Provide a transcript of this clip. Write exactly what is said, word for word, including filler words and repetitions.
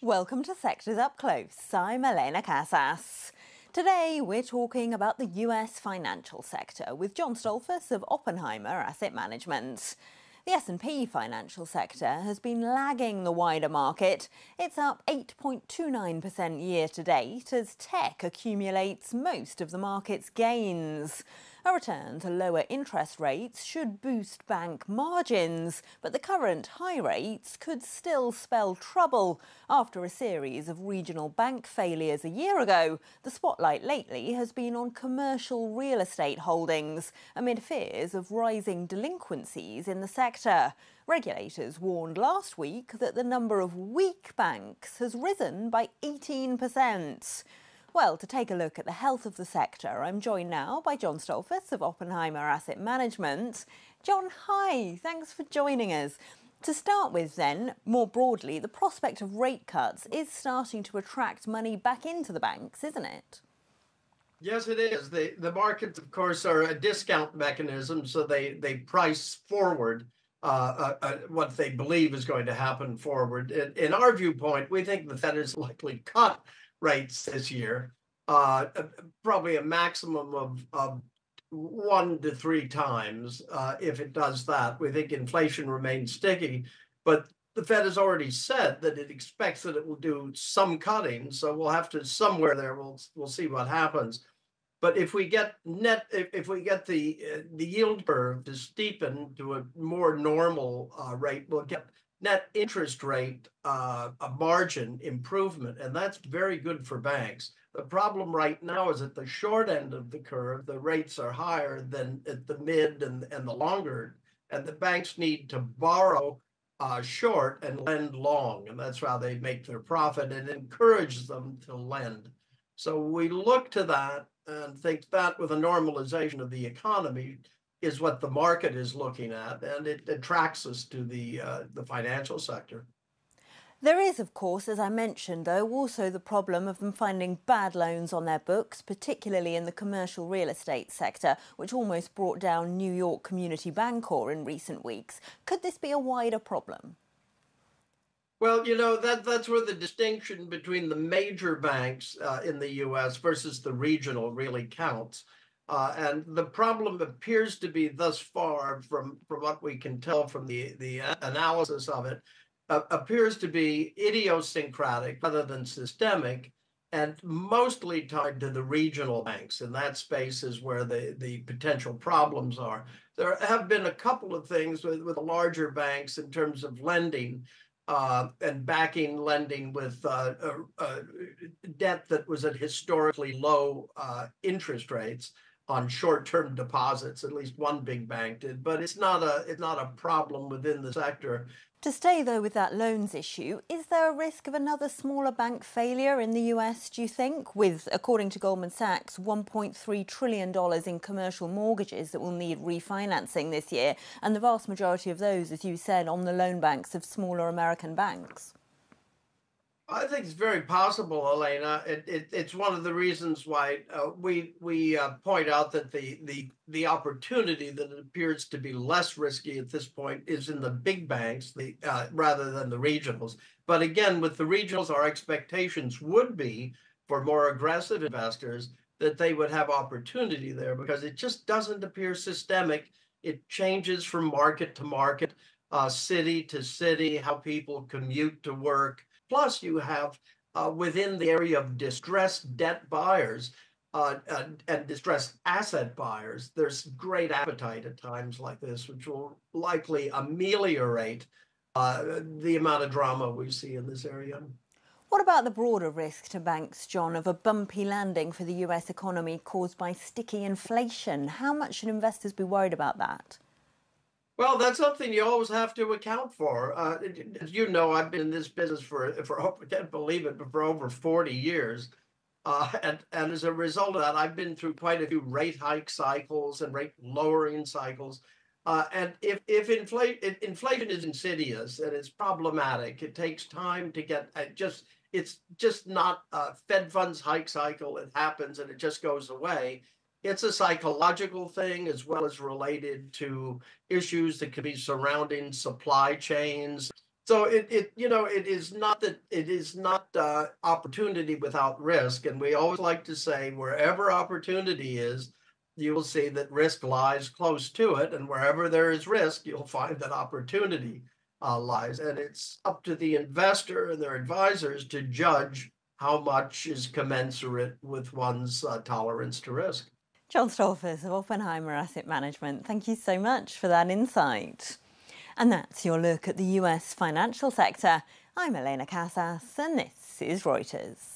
Welcome to Sectors Up Close. I'm Elena Casas. Today we're talking about the U S financial sector with John Stoltzfus of Oppenheimer Asset Management. The S and P financial sector has been lagging the wider market. It's up eight point two nine percent year-to-date as tech accumulates most of the market's gains. A return to lower interest rates should boost bank margins, but the current high rates could still spell trouble. After a series of regional bank failures a year ago, the spotlight lately has been on commercial real estate holdings amid fears of rising delinquencies in the sector. Regulators warned last week that the number of weak banks has risen by eighteen percent. Well, to take a look at the health of the sector, I'm joined now by John Stoltzfus of Oppenheimer Asset Management. John, hi, thanks for joining us. To start with then, more broadly, the prospect of rate cuts is starting to attract money back into the banks, isn't it? Yes, it is. The, the markets, of course, are a discount mechanism, so they, they price forward Uh, uh, uh, what they believe is going to happen forward. In, in our viewpoint, we think the Fed is likely to cut rates this year, uh, probably a maximum of, of one to three times. Uh, if it does that, we think inflation remains sticky. But the Fed has already said that it expects that it will do some cutting, so we'll have to somewhere there. We'll we'll see what happens. But if we get net, if, if we get the uh, the yield curve to steepen to a more normal uh, rate, we'll get net interest rate uh, a margin improvement, and that's very good for banks. The problem right now is at the short end of the curve, the rates are higher than at the mid and and the longer, and the banks need to borrow uh, short and lend long, and that's how they make their profit and encourage them to lend. So we look to that and think that with a normalization of the economy is what the market is looking at, and it attracts us to the, uh, the financial sector. There is, of course, as I mentioned, though, also the problem of them finding bad loans on their books, particularly in the commercial real estate sector, which almost brought down New York Community Bancorp in recent weeks. Could this be a wider problem? Well, you know, that that's where the distinction between the major banks uh, in the U S versus the regional really counts. Uh, and the problem appears to be thus far, from, from what we can tell from the, the analysis of it, uh, appears to be idiosyncratic rather than systemic, and mostly tied to the regional banks. And that space is where the, the potential problems are. There have been a couple of things with, with the larger banks in terms of lending, Uh, and backing lending with uh, uh, uh, debt that was at historically low uh, interest rates on short-term deposits. At least one big bank did, but it's not a it's not a problem within the sector. To stay though with that loans issue, is there a risk of another smaller bank failure in the U S? Do you think, with, according to Goldman Sachs, one point three trillion dollars in commercial mortgages that will need refinancing this year, and the vast majority of those, as you said, on the loan banks of smaller American banks? I think it's very possible, Elena. It, it, it's one of the reasons why uh, we we uh, point out that the the the opportunity that appears to be less risky at this point is in the big banks, the uh, rather than the regionals. But again, with the regionals, our expectations would be for more aggressive investors that they would have opportunity there, because it just doesn't appear systemic. It changes from market to market, uh, city to city, how people commute to work. Plus, you have uh, within the area of distressed debt buyers uh, and, and distressed asset buyers, there's great appetite at times like this, which will likely ameliorate uh, the amount of drama we see in this area. What about the broader risk to banks, John, of a bumpy landing for the U S economy caused by sticky inflation? How much should investors be worried about that? Well, that's something you always have to account for. Uh, as you know, I've been in this business for, for I can't believe it, but for over forty years. Uh, and, and as a result of that, I've been through quite a few rate hike cycles and rate lowering cycles. Uh, and if, if, inflate, if inflation is insidious and it's problematic, it takes time to get uh, just, it's just not a Fed funds hike cycle. It happens and it just goes away. It's a psychological thing as well as related to issues that could be surrounding supply chains. So it, it you know, it is not that it is not uh, opportunity without risk. And we always like to say wherever opportunity is, you will see that risk lies close to it. And wherever there is risk, you'll find that opportunity uh, lies. And it's up to the investor and their advisors to judge how much is commensurate with one's uh, tolerance to risk. John Stoltzfus of Oppenheimer Asset Management, thank you so much for that insight. And that's your look at the U S financial sector. I'm Elena Casas, and this is Reuters.